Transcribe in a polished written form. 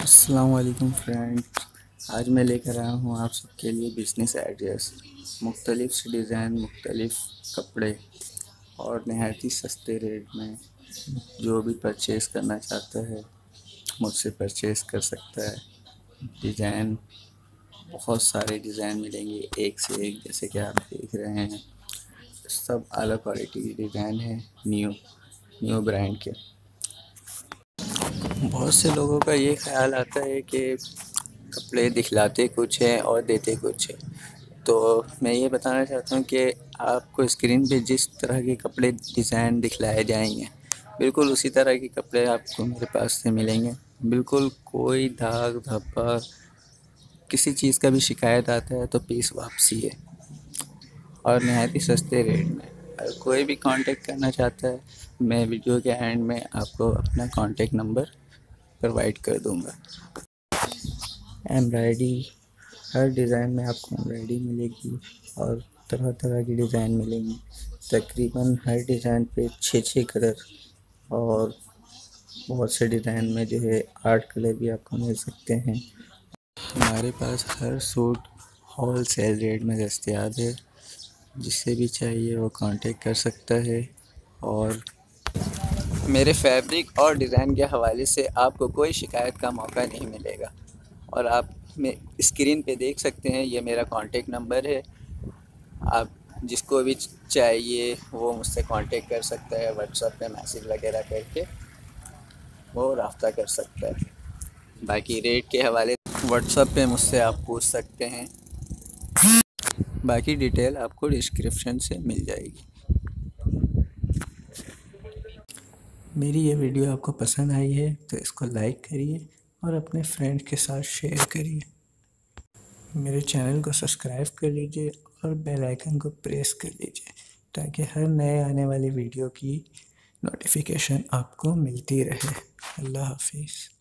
अस्सलामुअलैकुम फ्रेंड्स, आज मैं लेकर आया हूँ आप सबके लिए बिजनेस आइडियाज़, मुख्तलिफ़ डिज़ाइन, मुख्तलिफ़ कपड़े और नहायत ही सस्ते रेट में। जो भी परचेज़ करना चाहता है मुझसे परचेज़ कर सकता है। डिज़ाइन बहुत सारे डिज़ाइन मिलेंगे, एक से एक, जैसे कि आप देख रहे हैं। सब अलग क्वालिटी के डिज़ाइन है, न्यू ब्रांड के। बहुत से लोगों का ये ख्याल आता है कि कपड़े दिखलाते कुछ हैं और देते कुछ है, तो मैं ये बताना चाहता हूँ कि आपको स्क्रीन पे जिस तरह के कपड़े डिज़ाइन दिखलाए जाएंगे बिल्कुल उसी तरह के कपड़े आपको मेरे पास से मिलेंगे। बिल्कुल कोई दाग धब्बा किसी चीज़ का भी शिकायत आता है तो पीस वापसी है और नहायत ही सस्ते रेट में। अगर कोई भी कांटेक्ट करना चाहता है, मैं वीडियो के एंड में आपको अपना कांटेक्ट नंबर प्रोवाइड कर दूंगा। एम्ब्रॉयडरी, हर डिज़ाइन में आपको एम्ब्रॉयडरी मिलेगी और तरह तरह की डिज़ाइन मिलेंगी। तकरीबन हर डिज़ाइन पे 6 कलर और बहुत से डिज़ाइन में जो है 8 कलर भी आपको मिल सकते हैं। हमारे पास हर सूट होल सेल रेट में दस्तयाब है। जिससे भी चाहिए वो कांटेक्ट कर सकता है। और मेरे फैब्रिक और डिज़ाइन के हवाले से आपको कोई शिकायत का मौका नहीं मिलेगा। और आप में स्क्रीन पे देख सकते हैं, ये मेरा कांटेक्ट नंबर है। आप जिसको भी चाहिए वो मुझसे कांटेक्ट कर सकता है, व्हाट्सएप पे मैसेज वगैरह करके वो रास्ता कर सकता है। बाकी रेट के हवाले व्हाट्सएप पे मुझसे आप पूछ सकते हैं। बाकी डिटेल आपको डिस्क्रिप्शन से मिल जाएगी। मेरी ये वीडियो आपको पसंद आई है तो इसको लाइक करिए और अपने फ्रेंड के साथ शेयर करिए। मेरे चैनल को सब्सक्राइब कर लीजिए और बेल आइकन को प्रेस कर लीजिए ताकि हर नए आने वाली वीडियो की नोटिफिकेशन आपको मिलती रहे। अल्लाह हाफिज़।